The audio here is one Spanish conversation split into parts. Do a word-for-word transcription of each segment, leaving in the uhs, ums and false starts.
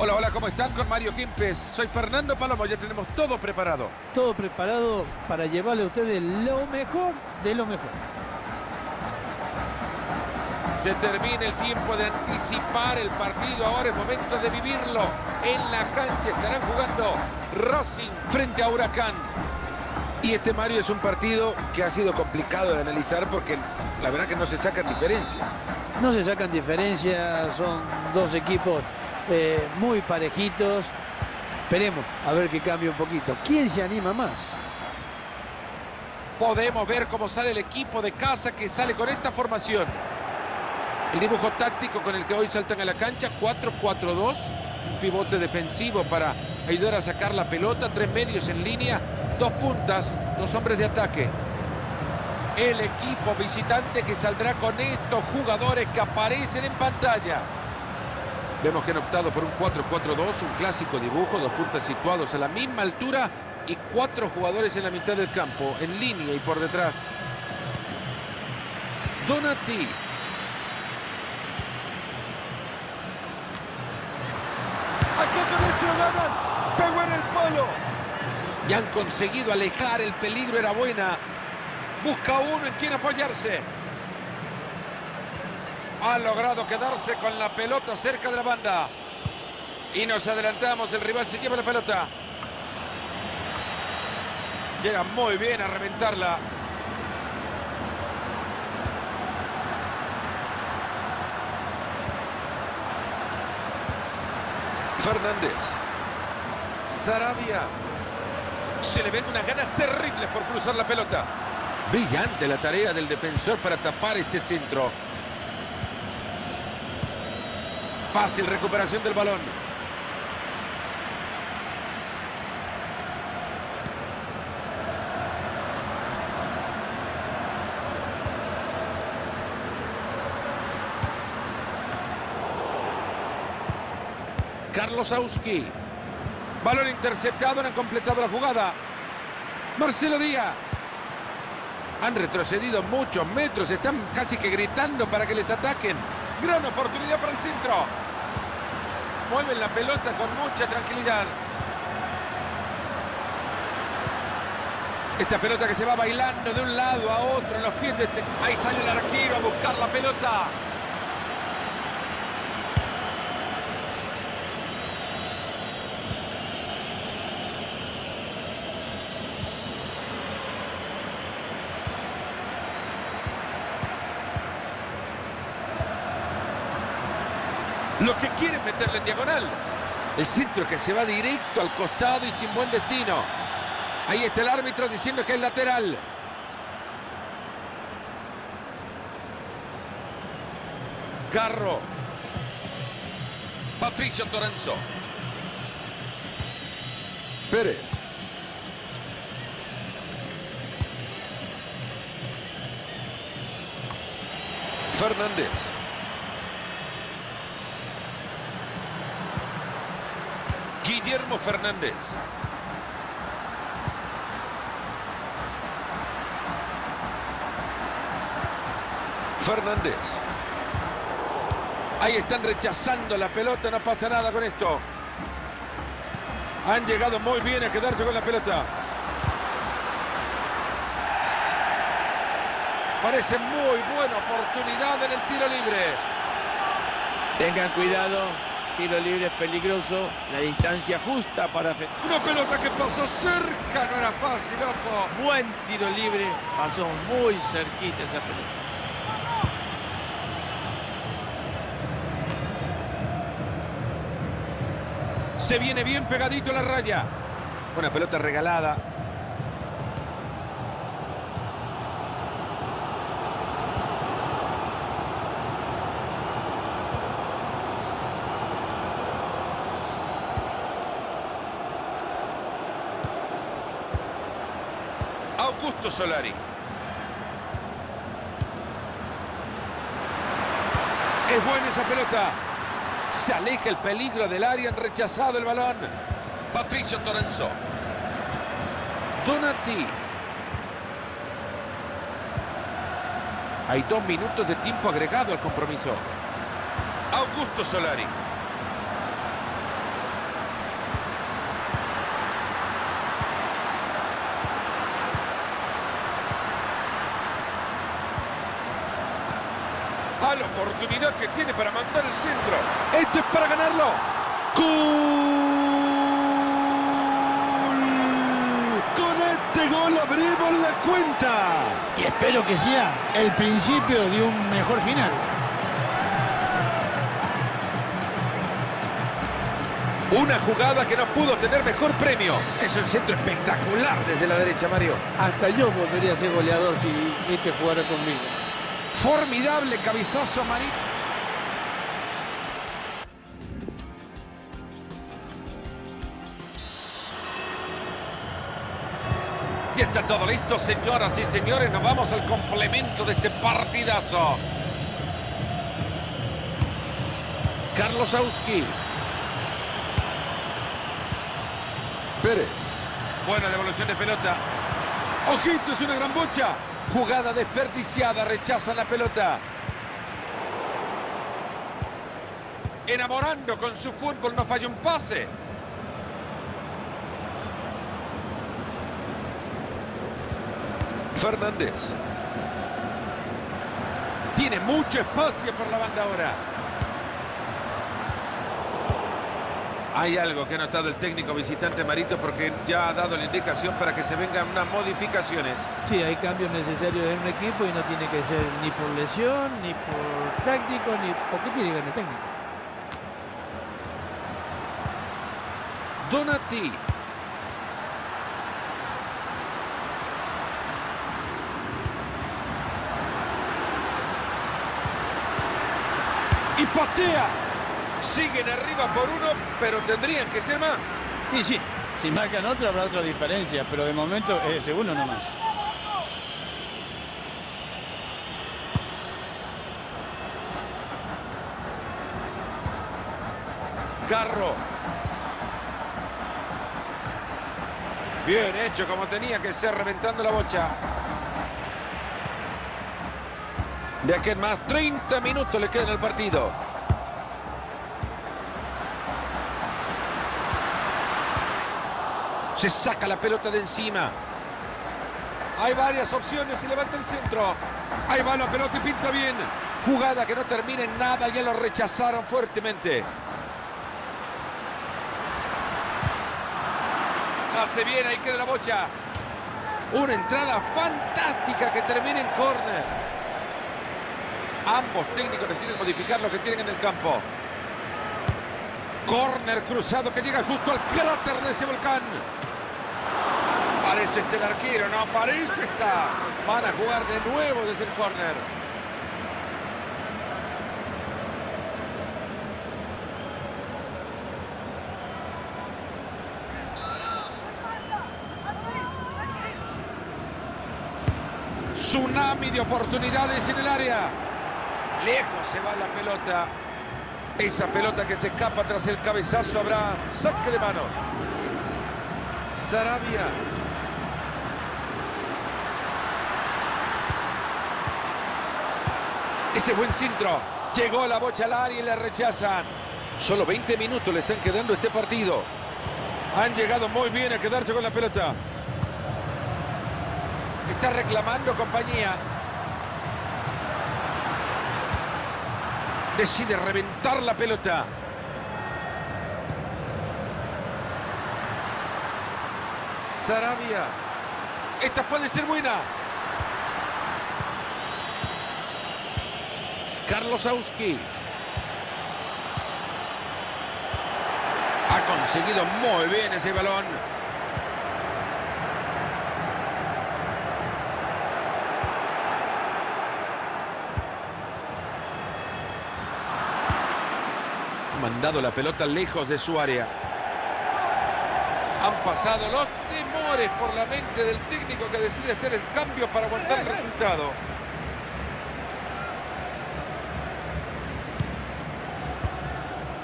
Hola, hola, ¿cómo están? Con Mario Quimpes. Soy Fernando Palomo, ya tenemos todo preparado. Todo preparado para llevarle a ustedes lo mejor de lo mejor. Se termina el tiempo de anticipar el partido, ahora es momento de vivirlo. En la cancha estarán jugando Racing frente a Huracán. Y este, Mario, es un partido que ha sido complicado de analizar porque la verdad que no se sacan diferencias. No se sacan diferencias, son dos equipos eh, muy parejitos. Esperemos a ver que cambie un poquito. ¿Quién se anima más? Podemos ver cómo sale el equipo de casa que sale con esta formación. El dibujo táctico con el que hoy saltan a la cancha, cuatro cuatro dos. Un pivote defensivo para ayudar a sacar la pelota, tres medios en línea. Dos puntas, dos hombres de ataque. El equipo visitante que saldrá con estos jugadores que aparecen en pantalla. Vemos que han optado por un cuatro cuatro dos, un clásico dibujo, dos puntas situados a la misma altura y cuatro jugadores en la mitad del campo, en línea y por detrás. Donati. Aquí con esto ganan. Pegó en el palo. Y han conseguido alejar, el peligro era buena. Busca uno en quien apoyarse. Ha logrado quedarse con la pelota cerca de la banda. Y nos adelantamos, el rival se lleva la pelota. Llega muy bien a reventarla. Fernández. Sarabia. Se le ven unas ganas terribles por cruzar la pelota. Brillante la tarea del defensor para tapar este centro. Fácil recuperación del balón. Carlos Auzqui. Balón interceptado, no han completado la jugada. Marcelo Díaz. Han retrocedido muchos metros, están casi que gritando para que les ataquen. Gran oportunidad para el centro. Mueven la pelota con mucha tranquilidad. Esta pelota que se va bailando de un lado a otro en los pies de este... Ahí sale el arquero a buscar la pelota. Los que quieren meterle en diagonal. El centro que se va directo al costado y sin buen destino. Ahí está el árbitro diciendo que es lateral. Carro. Patricio Toranzo. Pérez. Fernández. Guillermo Fernández. Fernández. Ahí están rechazando la pelota, no pasa nada con esto. Han llegado muy bien a quedarse con la pelota. Parece muy buena oportunidad en el tiro libre. Tengan cuidado. Tiro libre es peligroso, la distancia justa para... Una pelota que pasó cerca, no era fácil, loco. Buen tiro libre, pasó muy cerquita esa pelota. Se viene bien pegadito a la raya. Una pelota regalada. Augusto Solari. Es buena esa pelota. Se aleja el peligro del área, han rechazado el balón. Patricio Toranzo. Donati. Hay dos minutos de tiempo agregado al compromiso. Augusto Solari. a la oportunidad que tiene para mandar el centro. Esto es para ganarlo. ¡Gol! Con este gol abrimos la cuenta. Y espero que sea el principio de un mejor final. Una jugada que no pudo tener mejor premio. Es un centro espectacular desde la derecha, Mario. Hasta yo volvería a ser goleador si este jugara conmigo. Formidable cabezazo, Marín. Ya está todo listo, señoras y señores. Nos vamos al complemento de este partidazo. Carlos Auzqui. Pérez. Buena devolución de pelota. ¡Ojito! Es una gran bocha. Jugada desperdiciada. Rechazan la pelota. Enamorando con su fútbol. No falla un pase. Fernández. Tiene mucho espacio por la banda ahora. Hay algo que ha notado el técnico visitante Marito, porque ya ha dado la indicación para que se vengan unas modificaciones. Sí, hay cambios necesarios en un equipo y no tiene que ser ni por lesión, ni por táctico, ni... ¿Por qué tiene que ganar el técnico? Donati. Y patea. Siguen arriba por uno, pero tendrían que ser más. Sí, sí. Si marcan otro, habrá otra diferencia, pero de momento es ese uno nomás. Carro. Bien hecho, como tenía que ser, reventando la bocha. De aquí en más, treinta minutos le quedan al partido. Se saca la pelota de encima. Hay varias opciones y levanta el centro. Ahí va la pelota y pinta bien. Jugada que no termina en nada. Ya lo rechazaron fuertemente. Hace bien. Ahí queda la bocha. Una entrada fantástica que termina en córner. Ambos técnicos deciden modificar lo que tienen en el campo. Córner cruzado que llega justo al cráter de ese volcán. Para eso está el arquero, no, para eso está. Van a jugar de nuevo desde el córner. Tsunami de oportunidades en el área. Lejos se va la pelota. Esa pelota que se escapa tras el cabezazo. Habrá saque de manos. Sarabia. Ese buen centro. Llegó la bocha al área y la rechazan. Solo veinte minutos le están quedando a este partido. Han llegado muy bien a quedarse con la pelota. Está reclamando compañía. Decide reventar la pelota. Sarabia. Esta puede ser buena. Carlos Auzqui. Ha conseguido muy bien ese balón. Ha mandado la pelota lejos de su área. Han pasado los temores por la mente del técnico, que decide hacer el cambio para aguantar el resultado.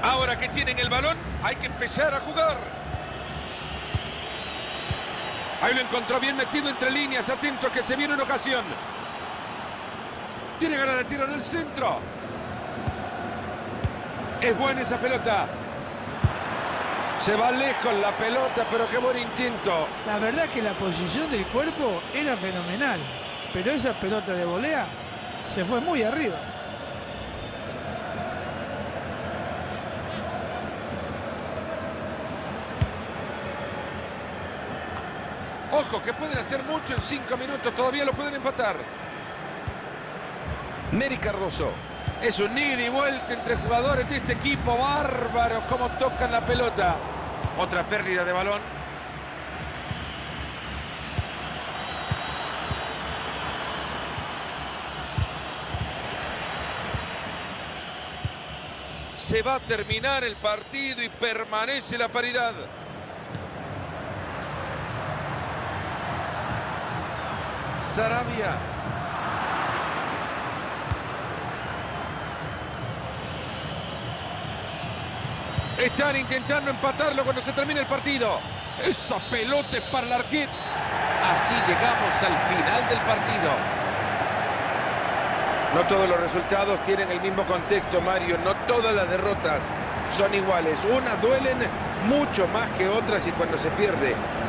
Ahora que tienen el balón, hay que empezar a jugar. Ahí lo encontró bien metido entre líneas. Atento que se viene una ocasión. Tiene ganas de tirar el centro. Es buena esa pelota. Se va lejos la pelota, pero qué buen intento. La verdad es que la posición del cuerpo era fenomenal, pero esa pelota de volea se fue muy arriba. poco, que pueden hacer mucho en cinco minutos. Todavía lo pueden empatar. Nery Cardoso. Es un ida y vuelta entre jugadores de este equipo. Bárbaros, cómo tocan la pelota. Otra pérdida de balón. Se va a terminar el partido y permanece la paridad. Sarabia. Están intentando empatarlo cuando se termine el partido. Esa pelota es para el arquero. Así llegamos al final del partido. No todos los resultados tienen el mismo contexto, Mario. No todas las derrotas son iguales. Unas duelen mucho más que otras y cuando se pierde